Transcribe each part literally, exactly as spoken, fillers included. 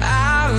I'll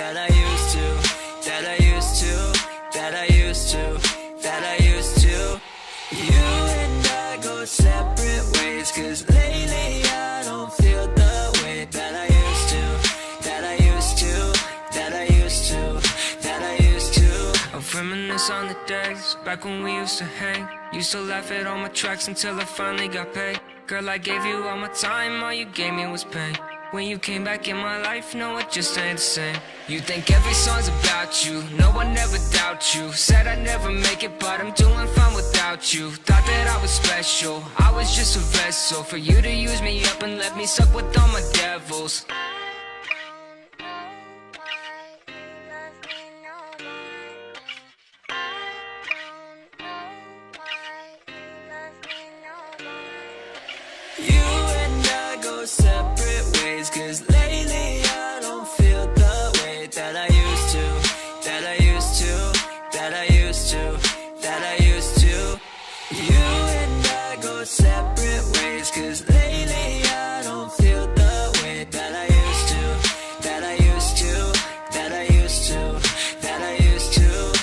that I used to, that I used to, that I used to, that I used to. You and I go separate ways, cause lately I don't feel the way that I used to, that I used to, that I used to, that I used to. I'll reminisce on the days, back when we used to hang. Used to laugh at all my tracks until I finally got paid. Girl, I gave you all my time, all you gave me was pain. When you came back in my life, no, it just ain't the same. You think every song's about you, no, I never doubt you. Said I'd never make it, but I'm doing fine without you. Thought that I was special, I was just a vessel for you to use me up and let me suck with all my devils. You and I go separate ways, cause lately I don't feel the way that I used to, that I used to, that I used to, that I used to. You and I go separate ways, cause lately I don't feel the way that I used to, that I used to, that I used to, that I used to.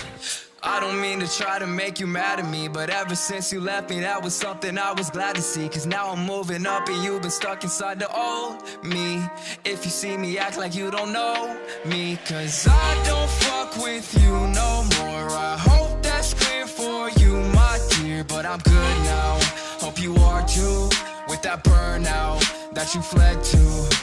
I don't mean to try to make you mad at me, but ever since you left me, that was something I was glad to see. Cause now I'm moving up and you've been stuck inside the old me. If you see me, act like you don't know me, cause I don't fuck with you no more. I hope that's clear for you, my dear, but I'm good now. Hope you are too, with that burnout that you fled to.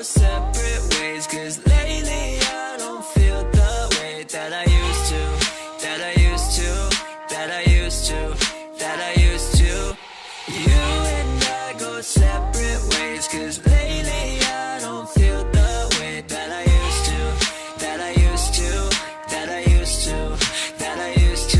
Separate ways, cause lately I don't feel the way that I used to, that I used to, that I used to, that I used to. You and I go separate ways, cause lately I don't feel the way that I used to, that I used to, that I used to, that I used to.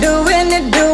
doing it, doing it.